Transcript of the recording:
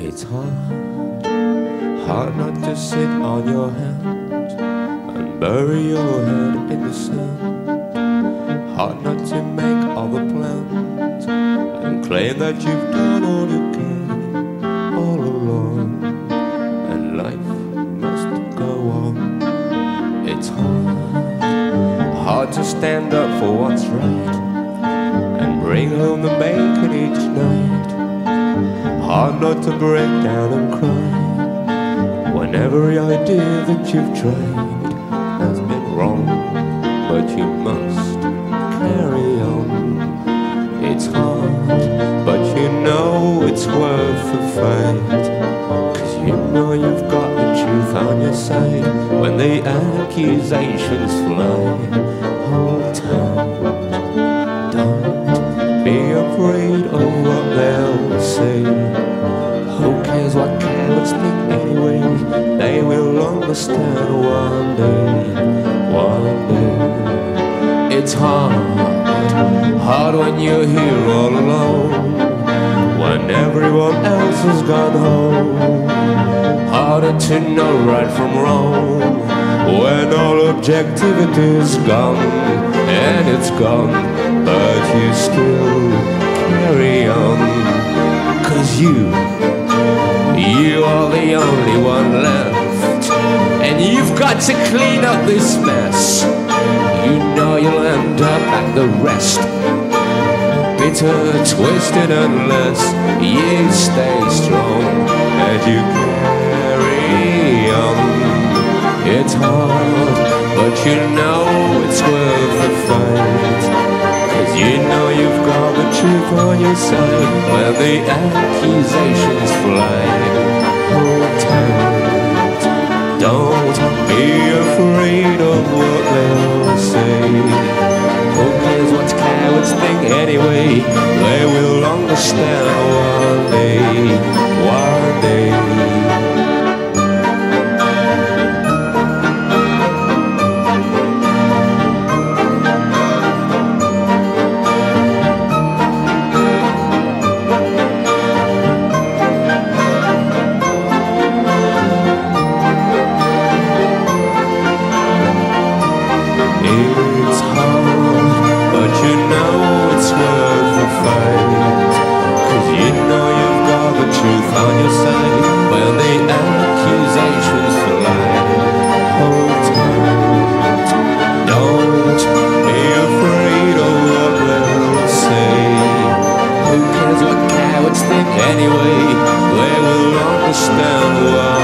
It's hard, hard not to sit on your hands and bury your head in the sand. Hard not to make all the plans and claim that you've done all you can all along, and life must go on. It's hard, hard to stand up for what's right and bring home the bacon each night. Hard not to break down and cry when every idea that you've tried has been wrong, but you must carry on. It's hard, but you know it's worth the fight, 'cause you know you've got the truth on your side. When the accusations fly, hold tight, don't be afraid of what they'll say. Who cares what cowards think anyway? They will understand one day, one day. It's hard, hard when you're here all alone, when everyone else has gone home. Harder to know right from wrong when all objectivity is gone. And it's gone, but you still carry on, 'cause you are the only one left, and you've got to clean up this mess. You know you'll end up like the rest, bitter, twisted, unless you stay strong and you carry on. It's hard, but you know it's worth the fight, 'cause you know you've got the truth on your side. When the accusations fly, hold tight, don't be afraid of what they'll say. Who cares what cowards think anyway? They will understand one day, one day. It's hard, but you know it's worth the fight, 'cause you know you've got the truth on your side. When the accusations fly, hold tight, don't be afraid of what they'll say. Who cares what cowards think anyway? They will understand why.